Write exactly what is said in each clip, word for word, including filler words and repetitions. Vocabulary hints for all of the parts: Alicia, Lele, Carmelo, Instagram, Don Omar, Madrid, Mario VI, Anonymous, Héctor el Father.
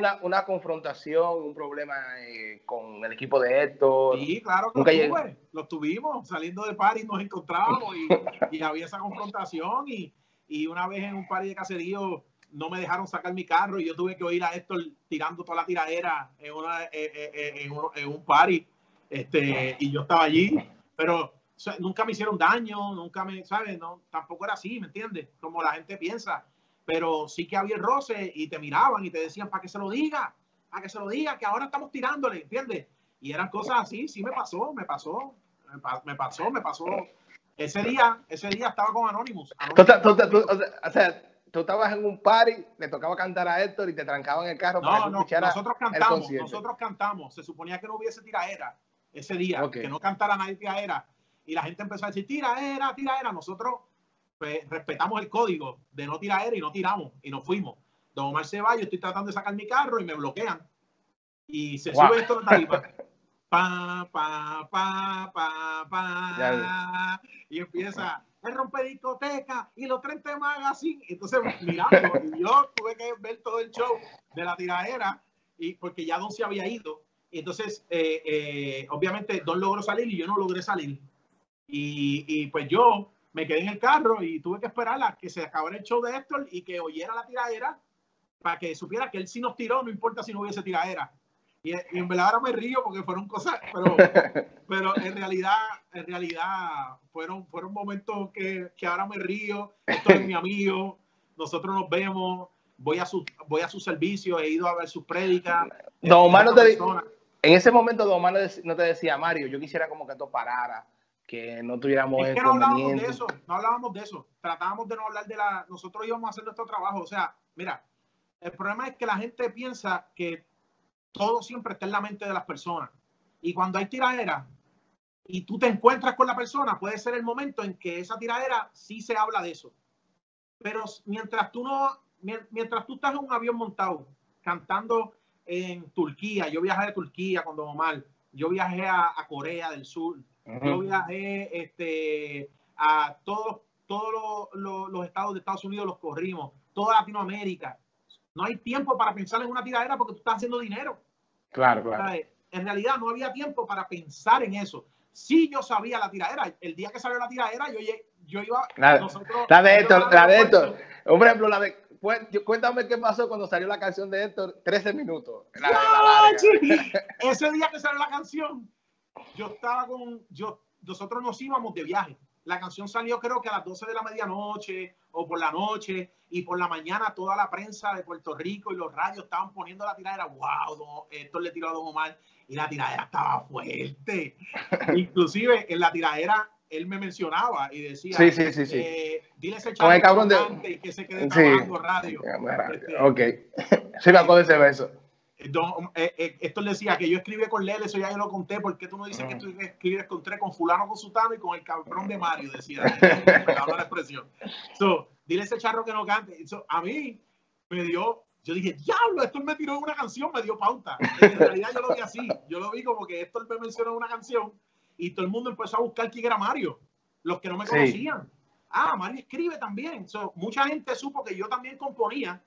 una, una confrontación, un problema eh, con el equipo de Héctor? Sí, claro que lo, tuve, lo tuvimos. Saliendo de party nos encontramos y, y había esa confrontación. Y, y una vez en un party de caserío no me dejaron sacar mi carro y yo tuve que oír a Héctor tirando toda la tiradera en, una, eh, eh, en, un, en un party. Este, y yo estaba allí, pero o sea, nunca me hicieron daño, nunca me, ¿sabes? No, tampoco era así, ¿me entiendes? Como la gente piensa. Pero sí que había el roce y te miraban y te decían, para que se lo diga, para que se lo diga, que ahora estamos tirándole, ¿entiendes? Y eran cosas así, sí me pasó, me pasó, me pasó, me pasó. Ese día, ese día estaba con Anonymous. Anonymous. Tú, tú, tú, tú, o sea, tú estabas en un party, le tocaba cantar a Héctor y te trancaban el carro. No, para que no, nosotros cantamos, nosotros cantamos. Se suponía que no hubiese tiraera ese día, okay, que no cantara nadie tiraera. Y la gente empezó a decir, tiraera, tiraera. Nosotros pues respetamos el código de no tiradera y no tiramos y nos fuimos. Don Omar se va, yo estoy tratando de sacar mi carro y me bloquean. Y se wow. sube esto a la tarifa. Pa, pa, pa, pa, pa. Y empieza, el rompe discoteca y los treinta magazines. Entonces, mirando, y yo tuve que ver todo el show de la tiradera y, porque ya Don se había ido. Y entonces, eh, eh, obviamente, Don logró salir y yo no logré salir. Y, y pues yo me quedé en el carro y tuve que esperar a que se acabara el show de Héctor y que oyera la tiradera para que supiera que él sí nos tiró, no importa si no hubiese tiradera. Y, y en verdad ahora me río porque fueron cosas, pero, pero en realidad, en realidad fueron, fueron momentos que, que ahora me río. Héctor es mi amigo, nosotros nos vemos, voy a su, voy a su servicio, he ido a ver sus prédicas. Don Omar no te, en ese momento Don Omar no te decía, Mario, yo quisiera como que esto parara, que no tuviéramos es que no hablábamos de eso, no hablábamos de eso, tratábamos de no hablar de la, nosotros íbamos a hacer nuestro trabajo, o sea, mira, el problema es que la gente piensa que todo siempre está en la mente de las personas, y cuando hay tiradera, y tú te encuentras con la persona, puede ser el momento en que esa tiradera sí se habla de eso, pero mientras tú no, mientras tú estás en un avión montado, cantando en Turquía, yo viajé de Turquía con Don Omar, yo viajé a, a Corea del Sur, yo viajé este, a todos, todos los, los, los estados de Estados Unidos, los corrimos, toda Latinoamérica. No hay tiempo para pensar en una tiradera porque tú estás haciendo dinero. Claro, claro. O sea, en realidad no había tiempo para pensar en eso. Sí, yo sabía la tiradera. El día que salió la tiradera, yo, yo iba... La, nosotros, la de Héctor, la de Héctor. Por ejemplo, la de... Cuéntame qué pasó cuando salió la canción de Héctor, trece minutos. La, no, la sí. Ese día que salió la canción, yo estaba con, yo, nosotros nos íbamos de viaje. La canción salió creo que a las doce de la medianoche o por la noche y por la mañana toda la prensa de Puerto Rico y los radios estaban poniendo la tiradera. ¡Wow! Don, Héctor le tiró a Don Omar y la tiradera estaba fuerte. Inclusive en la tiradera él me mencionaba y decía, sí, sí, sí, sí. Eh, dile ese chaval de... que se quede trabajando sí. radio. Este, ok, sí me acuerdo de ese beso. Don, eh, eh, Héctor decía que yo escribí con Lele, eso ya yo lo conté, porque tú no dices mm. que tú escribes con tres, con fulano, con sutano y con el cabrón de Mario, decía. Perdón la expresión. So, dile a ese charro que no cante. So, a mí me dio, yo dije, diablo, Héctor me tiró una canción, me dio pauta. En realidad yo lo vi así, yo lo vi como que Héctor me mencionó una canción y todo el mundo empezó a buscar quién era Mario, los que no me sí. conocían. Ah, Mario escribe también. So, mucha gente supo que yo también componía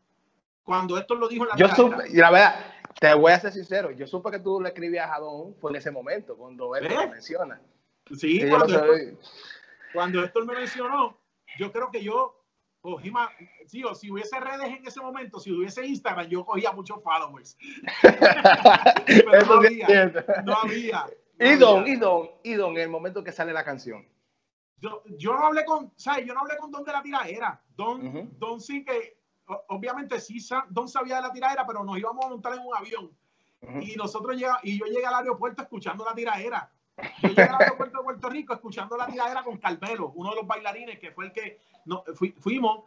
cuando Héctor lo dijo en la yo supe, y la verdad, te voy a ser sincero, yo supe que tú le escribías a Don fue en ese momento, cuando Héctor ¿Eh? lo menciona. Sí, sí cuando, Héctor, cuando Héctor me mencionó, yo creo que yo cogí más, sí, o si hubiese redes en ese momento, si hubiese Instagram, yo cogía muchos followers. Pero eso no, había, no había. No y Don, había. y Don, y Don, en el momento que sale la canción. Yo, yo no hablé con, ¿sabes? Yo no hablé con Don de la tiradera. Don, uh-huh. Don sí que... Obviamente sí, Don sabía de la tiradera, pero nos íbamos a montar en un avión. Uh-huh. Y nosotros llegamos, y yo llegué al aeropuerto escuchando la tiradera. Yo llegué al aeropuerto de Puerto Rico escuchando la tiradera con Carmelo, uno de los bailarines que fue el que no, fu fuimos,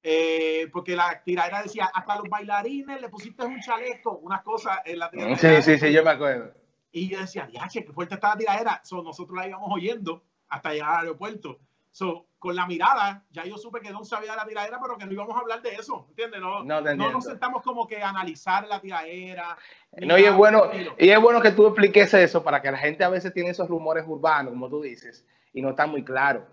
eh, porque la tiradera decía, hasta los bailarines le pusiste un chaleco, unas cosas en la tiradera. Sí, sí, sí, yo me acuerdo. Y yo decía, diache, qué fuerte está la tiradera. So, nosotros la íbamos oyendo hasta llegar al aeropuerto. So, con la mirada, ya yo supe que Don sabía de la tiradera, pero que no íbamos a hablar de eso, ¿entiendes? No, no, no nos sentamos como que a analizar la tiradera. No, y es bueno, y es bueno que tú expliques eso para que la gente a veces tiene esos rumores urbanos, como tú dices, y no está muy claro.